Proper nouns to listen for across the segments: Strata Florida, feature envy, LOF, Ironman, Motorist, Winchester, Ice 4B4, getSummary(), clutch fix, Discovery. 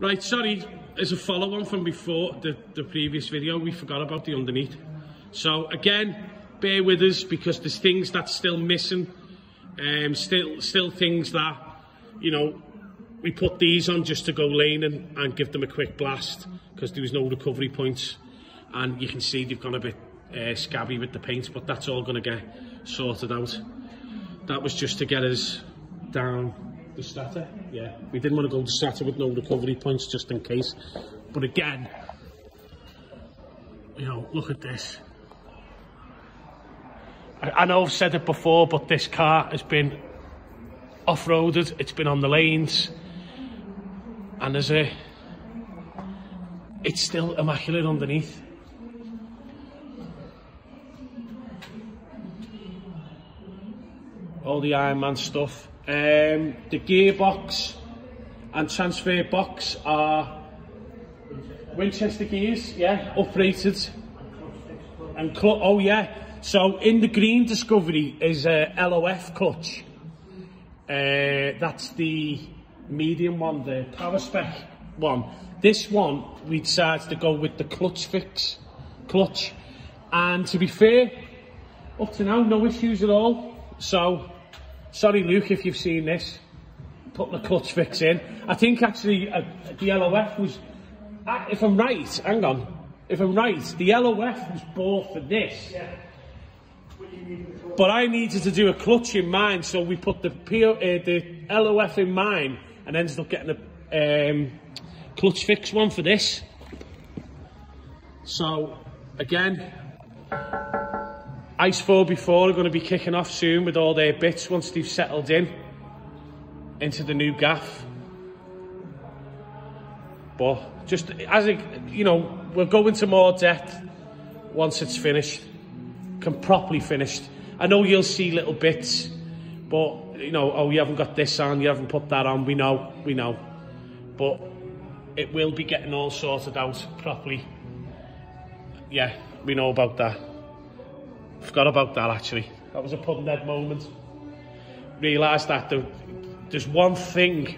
Right, sorry, as a follow-on from before, the previous video, we forgot about the underneath. So again, bear with us because there's things that's still missing, still things that, you know, we put these on just to go lane and give them a quick blast because there was no recovery points, and you can see they've gone a bit scabby with the paint, but that's all going to get sorted out. That was just to get us down the Strata. Yeah, we didn't want to go to Strata with no recovery points just in case. But again, you know, look at this. I know I've said it before, but this car has been off-roaded, it's been on the lanes, and it's still immaculate underneath. All the Ironman stuff. The gearbox and transfer box are Winchester gears, yeah, uprated. And clutch, oh yeah. So in the green Discovery is a LOF clutch. That's the medium one, the power spec one. This one we decided to go with the clutch fix clutch, and to be fair, up to now no issues at all. So sorry Luke if you've seen this, putting the clutch fix in. I think actually the LOF was, if I'm right, hang on, if I'm right, the LOF was bought for this. Yeah. But I needed to do a clutch in mine, so we put the LOF in mine and ended up getting a clutch fix one for this. So, again, Ice 4B4 are going to be kicking off soon with all their bits once they've settled in into the new gaff. But just as a, you know, we'll go into more depth once it's finished. Can properly finished. I know you'll see little bits, but you know, oh, you haven't got this on, you haven't put that on, we know, but it will be getting all sorted out properly. Yeah, we know about that. Forgot about that actually. That was a pudding head moment. Realised that there's one thing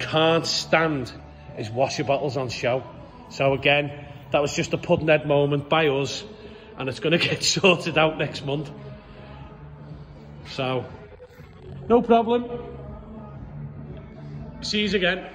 can't stand is washer bottles on show. So again, that was just a pudding head moment by us, and it's going to get sorted out next month. So, no problem. See you again.